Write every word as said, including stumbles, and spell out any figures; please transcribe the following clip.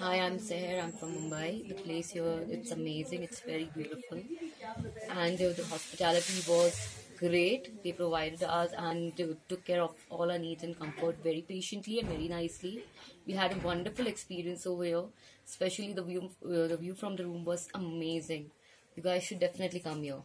Hi, I'm Seher. I'm from Mumbai. The place here, it's amazing. It's very beautiful. And the hospitality was great. They provided us and took care of all our needs and comfort very patiently and very nicely. We had a wonderful experience over here. Especially the view, the view from the room was amazing. You guys should definitely come here.